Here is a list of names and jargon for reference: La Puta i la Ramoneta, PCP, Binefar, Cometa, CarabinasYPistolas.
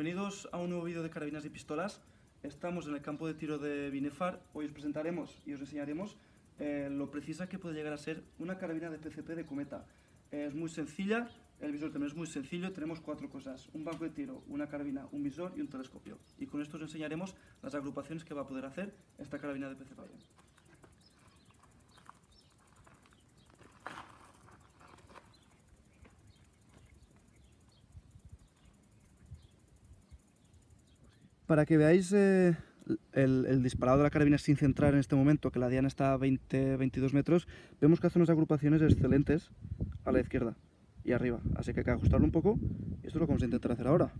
Bienvenidos a un nuevo vídeo de carabinas y pistolas. Estamos en el campo de tiro de Binefar. Hoy os presentaremos y os enseñaremos lo precisa que puede llegar a ser una carabina de PCP de Cometa. Es muy sencilla, el visor también es muy sencillo. Tenemos cuatro cosas: un banco de tiro, una carabina, un visor y un telescopio. Y con esto os enseñaremos las agrupaciones que va a poder hacer esta carabina de PCP. Para que veáis el disparado de la carabina sin centrar en este momento, que la diana está a 20-22 metros, vemos que hace unas agrupaciones excelentes a la izquierda y arriba, así que hay que ajustarlo un poco y esto es lo que vamos a intentar hacer ahora.